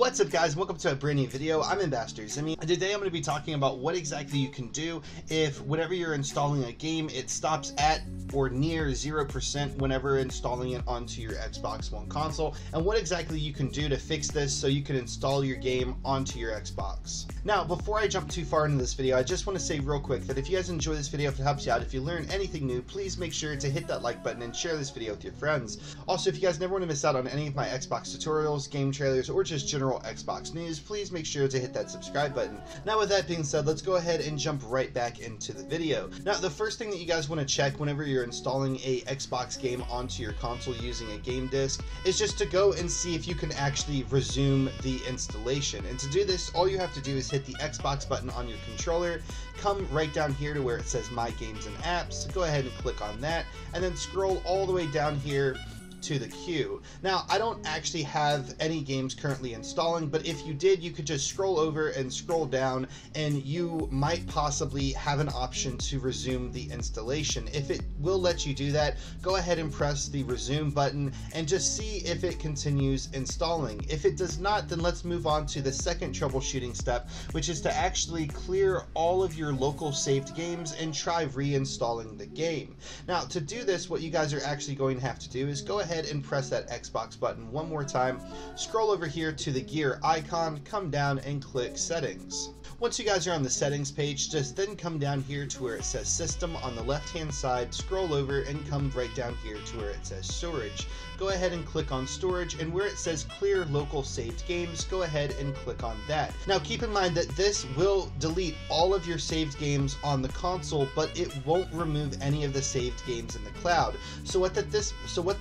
What's up, guys? Welcome to a brand new video. I'm Ambassador Zemi, and today I'm going to be talking about what exactly you can do if whenever you're installing a game, it stops at or near 0% whenever installing it onto your Xbox One console, and what exactly you can do to fix this so you can install your game onto your Xbox. Now, before I jump too far into this video, I just want to say real quick that if you guys enjoy this video, if it helps you out, if you learn anything new, please make sure to hit that like button and share this video with your friends. Also, if you guys never want to miss out on any of my Xbox tutorials, game trailers, or just general Xbox news, please make sure to hit that subscribe button. Now, with that being said, let's go ahead and jump right back into the video. Now, the first thing that you guys want to check whenever you're installing a Xbox game onto your console using a game disc is just to go and see if you can actually resume the installation. And to do this, all you have to do is hit the Xbox button on your controller, come right down here to where it says My Games and Apps, go ahead and click on that, and then scroll all the way down here to the queue. Now, I don't actually have any games currently installing, but if you did, you could just scroll over and scroll down, and you might possibly have an option to resume the installation. If it will let you do that, go ahead and press the resume button and just see if it continues installing. If it does not, then let's move on to the second troubleshooting step, which is to actually clear all of your local saved games and try reinstalling the game. Now, to do this, what you guys are actually going to have to do is go ahead and press that Xbox button one more time, scroll over here to the gear icon, come down and click settings. Once you guys are on the settings page, just then come down here to where it says system on the left hand side, scroll over and come right down here to where it says storage. Go ahead and click on storage, and where it says clear local saved games, go ahead and click on that. Now, keep in mind that this will delete all of your saved games on the console, but it won't remove any of the saved games in the cloud. So what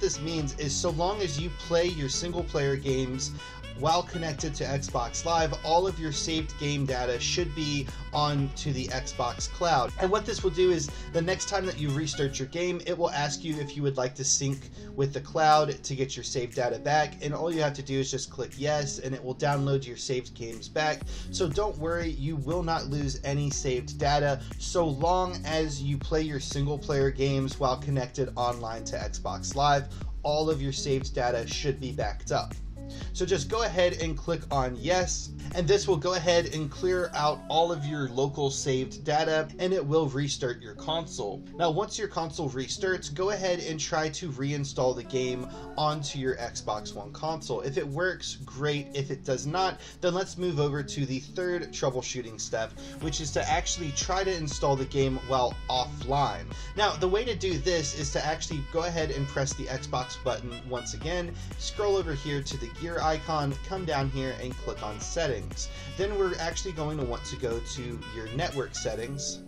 this means is, so long as you play your single player games while connected to Xbox Live, all of your saved game data should be on to the Xbox Cloud. And what this will do is, the next time that you restart your game, it will ask you if you would like to sync with the cloud to get your saved data back, and all you have to do is just click yes, and it will download your saved games back. So don't worry, you will not lose any saved data so long as you play your single player games while connected online to Xbox Live. All of your saved data should be backed up. So just go ahead and click on yes, and this will go ahead and clear out all of your local saved data, and it will restart your console. Now, once your console restarts, go ahead and try to reinstall the game onto your Xbox One console. If it works, great. If it does not, then let's move over to the third troubleshooting step, which is to actually try to install the game while offline. Now, the way to do this is to actually go ahead and press the Xbox button once again, scroll over here to the gear icon, come down here and click on settings. Then we're actually going to want to go to your network settings.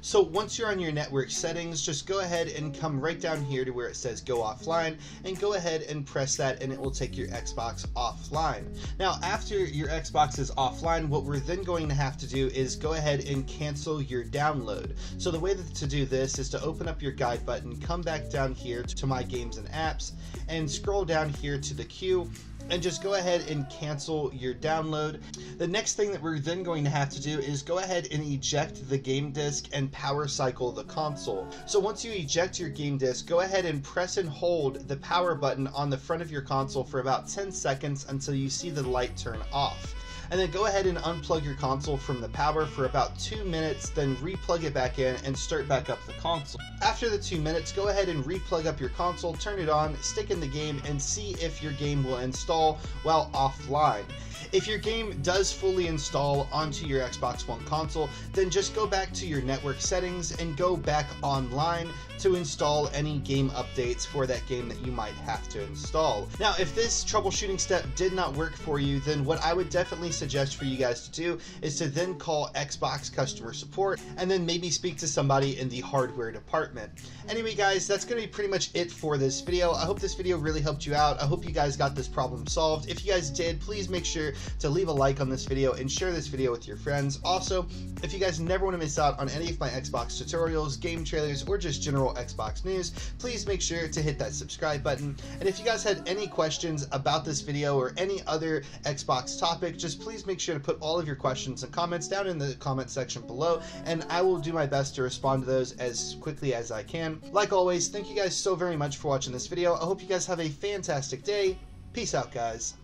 So once you're on your network settings, just go ahead and come right down here to where it says go offline, and go ahead and press that, and it will take your Xbox offline. Now, after your Xbox is offline, what we're then going to have to do is go ahead and cancel your download. So the way to do this is to open up your guide button, come back down here to My Games and Apps, and scroll down here to the queue, and just go ahead and cancel your download. The next thing that we're then going to have to do is go ahead and eject the game disc and power cycle the console. So once you eject your game disc, go ahead and press and hold the power button on the front of your console for about 10 seconds until you see the light turn off. And then go ahead and unplug your console from the power for about 2 minutes, then replug it back in and start back up the console. After the 2 minutes, go ahead and replug up your console, turn it on, stick in the game, and see if your game will install while offline. If your game does fully install onto your Xbox One console, then just go back to your network settings and go back online to install any game updates for that game that you might have to install. Now, if this troubleshooting step did not work for you, then what I would definitely suggest for you guys to do is to then call Xbox customer support, and then maybe speak to somebody in the hardware department. Anyway, guys, that's going to be pretty much it for this video. I hope this video really helped you out. I hope you guys got this problem solved. If you guys did, please make sure to leave a like on this video and share this video with your friends. Also, if you guys never want to miss out on any of my Xbox tutorials, game trailers, or just general Xbox news, please make sure to hit that subscribe button. And if you guys had any questions about this video or any other Xbox topic, just please make sure to put all of your questions and comments down in the comment section below, and I will do my best to respond to those as quickly as I can. Like always, thank you guys so very much for watching this video. I hope you guys have a fantastic day. Peace out, guys.